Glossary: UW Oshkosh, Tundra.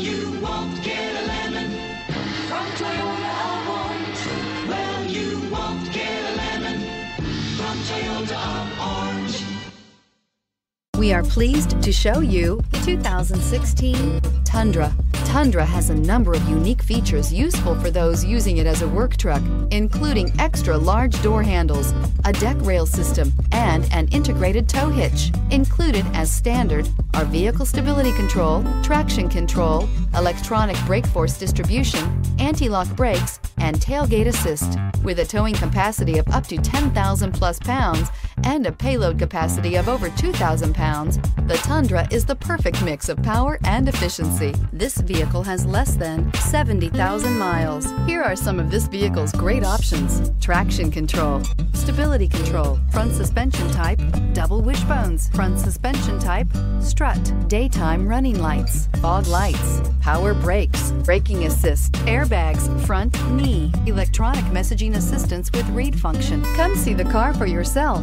you won't get a lemon from Toyota Alphorns. Well, you won't get a lemon from Toyota Alphorns. We are pleased to show you the 2016 Tundra. Tundra has a number of unique features useful for those using it as a work truck, including extra-large door handles, a deck rail system, and an integrated tow hitch. Included as standard are vehicle stability control, traction control, electronic brake force distribution, anti-lock brakes, and tailgate assist. With a towing capacity of up to 10,000 plus pounds and a payload capacity of over 2,000 pounds, the Tundra is the perfect mix of power and efficiency. This vehicle has less than 70,000 miles. Here are some of this vehicle's great options: traction control, stability control, front suspension type, double wishbones, front suspension type, strut, daytime running lights, fog lights, power brakes, braking assist, airbags, front knee, electronic messaging assistance with read function. Come see the car for yourself.